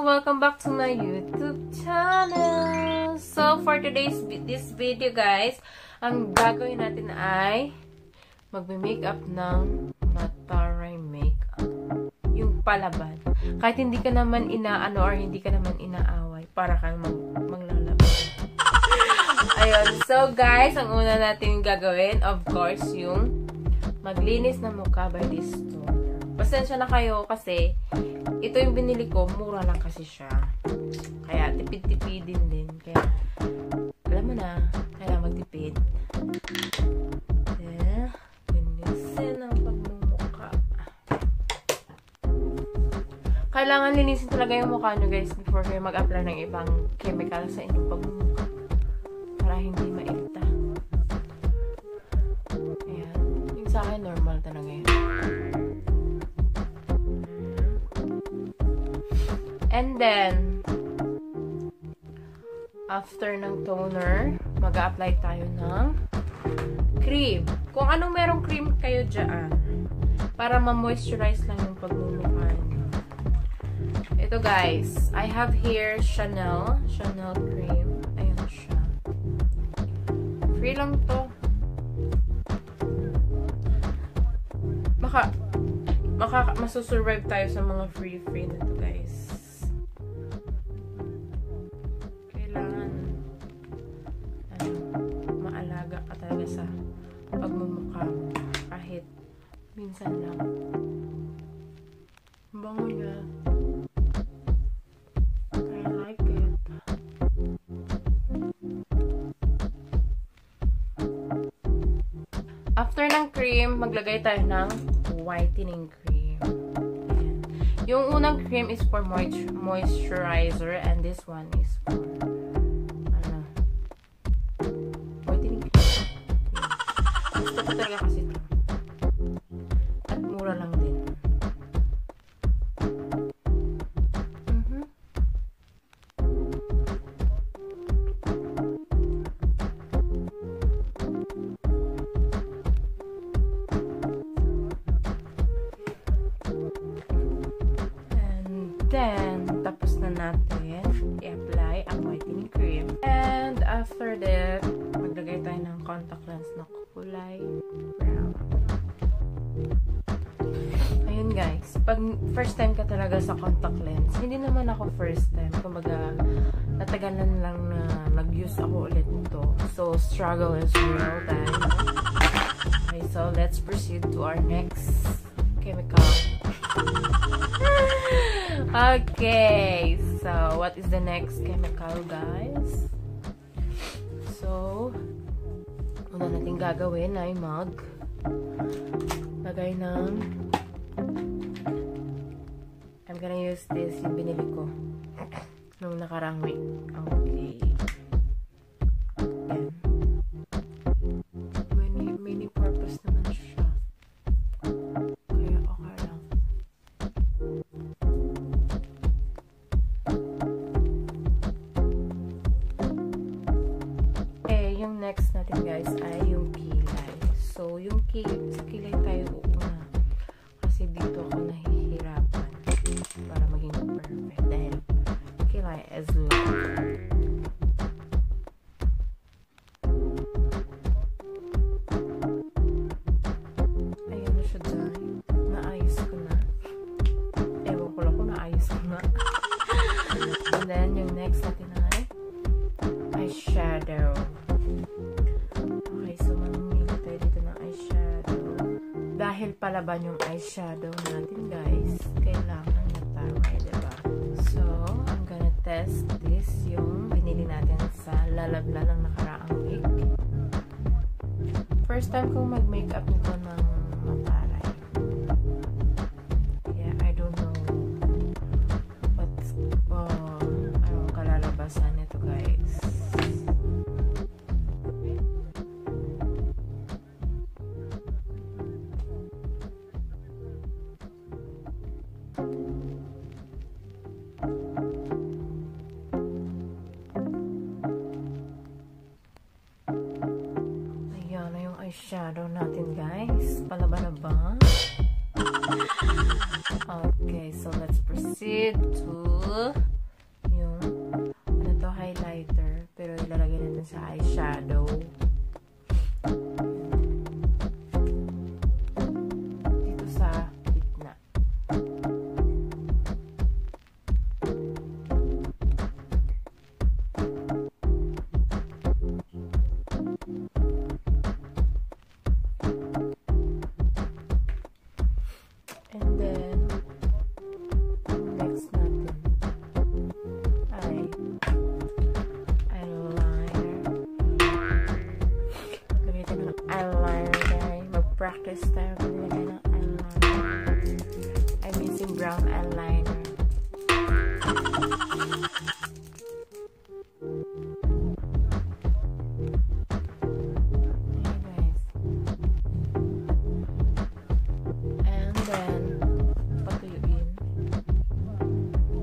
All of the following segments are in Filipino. So welcome back to my YouTube channel. So for this video guys, ang gagawin natin ay magme-makeup ng Mataray makeup. Yung palaban. Kahit hindi ka naman inaano or hindi ka naman inaaway, para kang maglalaban. Ayun. So guys, ang una natin gagawin, of course, yung maglinis ng mukha by this tool. Pasensya na kayo kasi ito yung binili ko, mura lang kasi siya. Kaya tipid-tipidin din. Kaya alam mo na, kailangan magtipid. Then, linisin ang pagmumukha. Kailangan linisin talaga yung mukha nyo guys before kayo mag-apply ng ibang chemical sa inyong pagmumukha. Para hindi mailita. Ayan. Yung sa akin, normal talaga yun. And then, after ng toner, mag-a-apply tayo ng cream. Kung anong merong cream kayo dyan, para ma-moisturize lang yung pagmumukha. Ito guys, I have here Chanel cream. Ayan siya. Free lang to. Masusurvive tayo sa mga free na to guys. Sa pagmumukha kahit minsan lang. Bango niya. I like it. After ng cream, maglagay tayo ng whitening cream. Ayan. Yung unang cream is for moisturizer and this one is for kasi ito. At mura lang din. And then, tapos na natin i-apply ang whitening cream. And after that, maglagay tayo ng contact lens na kulay brown. Ayun guys, pag first time ka talaga sa contact lens, hindi naman ako first time, kumbaga natagalan lang na nag-use ako ulit nito. So struggle is real time. Okay, so let's proceed to our next chemical. Okay, so what is the next chemical guys? So una natin gagawin ay maglagay ng I'm gonna use this yung binili ko nung nakarang week. Okay. Ayan. Many purpose naman siya. Kaya okay lang. Okay, yung next natin guys ay yung kilay. So, yung kilay tayo una. Kasi dito ako nahihirapan para maging perfect. Dahil kilay is long. Ayan na siya dyan. Naayos ko na. Ewan ko lang kung naayos ko na. And then, yung next natin ay eyeshadow. Dahil palaban yung eyeshadow natin guys, kailangan Mataray, diba? So, I'm gonna test this yung binili natin sa Lalabla ng nakaraang week. First time kong mag-makeup nito ng Mataray. Yeah, I don't know what's anong kalalabasan nito guys. Ayan na yung eyeshadow natin guys. Palaban na ba? Okay, so let's proceed to yung ano to, highlighter, pero ilalagay natin sa eyeshadow. Practice tayo maglagay ng eyeliner. I'm using brown eyeliner. Hey guys. And then, patuyuin.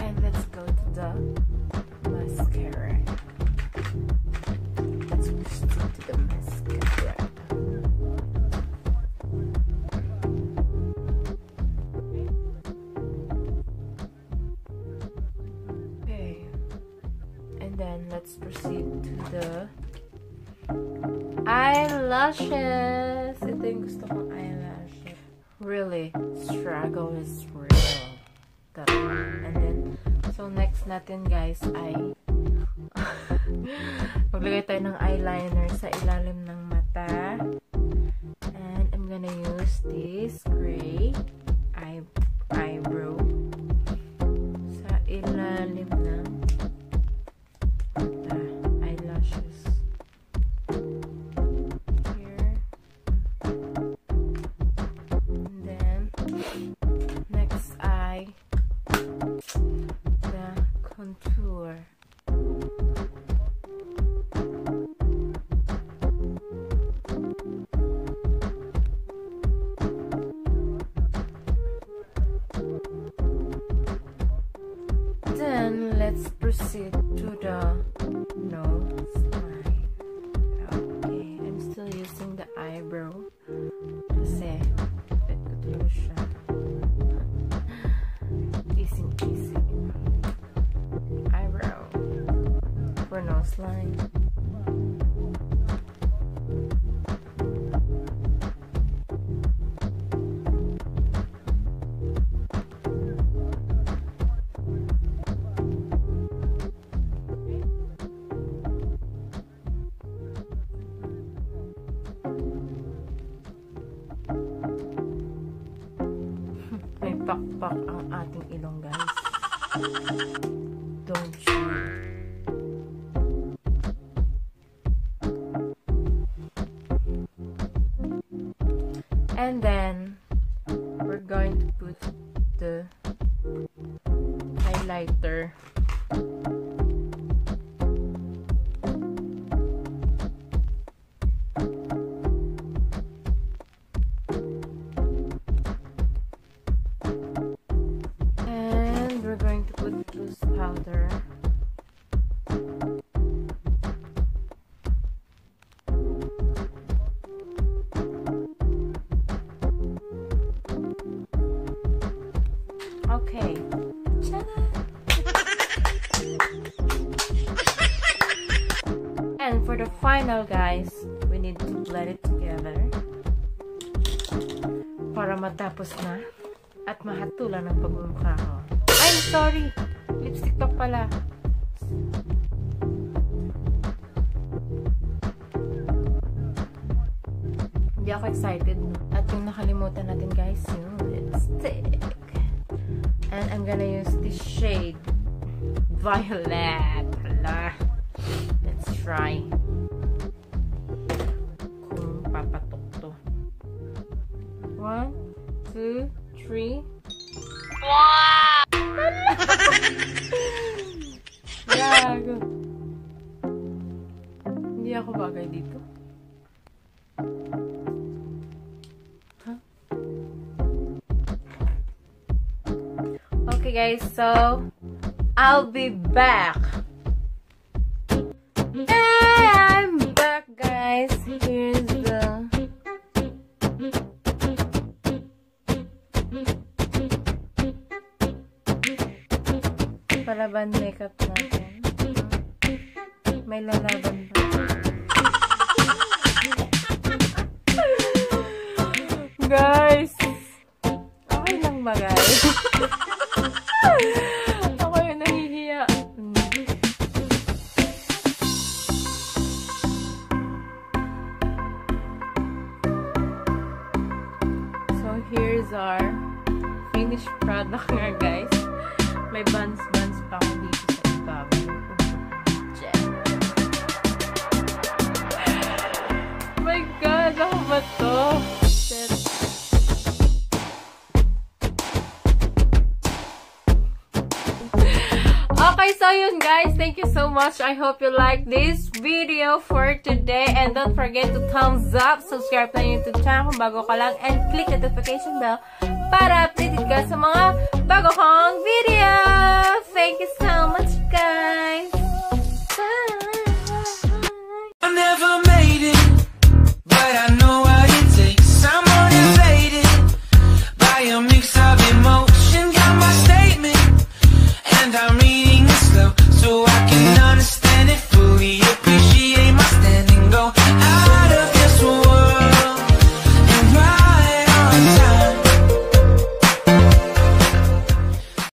And let's go to the mascara. Let's proceed to the mascara. Let's proceed to the eyelashes. Ito yung gusto kong eyelashes. Really, struggle is real. And then, so next natin guys ay maglagay tayo ng eyeliner sa ilalim ng mata. And I'm gonna use this gray eyebrow sa ilalim ng then let's proceed to the nose line. Okay, I'm still using the eyebrow kasi bet ko tuloy siya. Easy eyebrow for nose line. Pakpak ang ating ilong guys, don't you? And then we're going to put the highlighter. Powder. Okay. And for the final guys, we need to blend it together para matapos na at mahatulan ang pagmumukha ko. I'm sorry! Lipstick top pala. Hindi ako excited. At yung nakalimutan natin guys, yung lipstick. And I'm gonna use this shade, Violet. Hala. Let's try. Kung papatok to. 1, 2, 3. Wow! Gago. Hindi ako bagay dito. Huh? Okay guys, so I'll be back. I'm back guys. Here's the lalaban makeup natin. May lalaban pa. Guys! Okay lang ba guys? Ako yung nahihiya. So here's our finished product nga guys. May buns pa ako dito sa ibabaw. Oh my God! Ako ba to? Okay, so yun guys. Thank you so much. I hope you like this video for today. And don't forget to thumbs up. Subscribe na YouTube channel kung bago ka lang. And click the notification bell para updated ka sa mga bago kong video.